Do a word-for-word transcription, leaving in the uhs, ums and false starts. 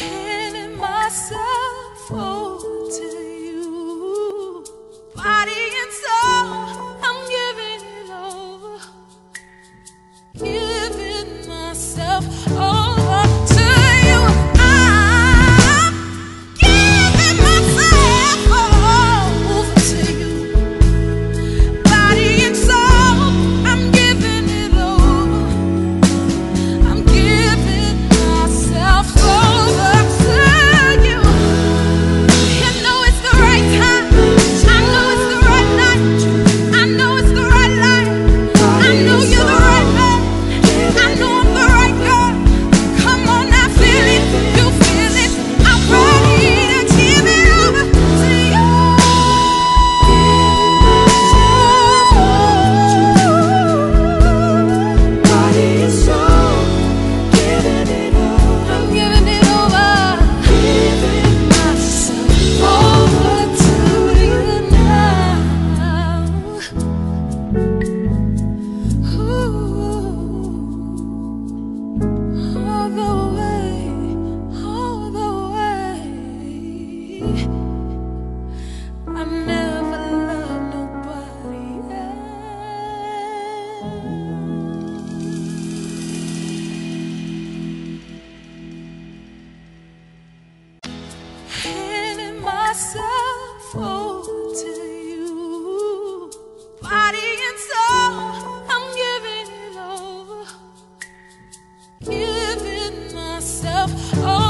handing myself over to you. Body and soul, I'm giving it over, giving myself over to you. I'm giving myself over to you. Body and soul, I'm giving it over, I'm giving myself over to you. I know it's the right time, I know it's the right night, I know it's the right life, I know you're the right man, I know I'm the right girl. Come on, I feel it, you feel it. I'm ready to give it over to you. Body and soul, giving it over, I'm giving it over, giving myself over to you now. Ooh. All the way, all the way. I never loved nobody else. Handing myself over to you, body and soul, I'm giving it over, giving myself over.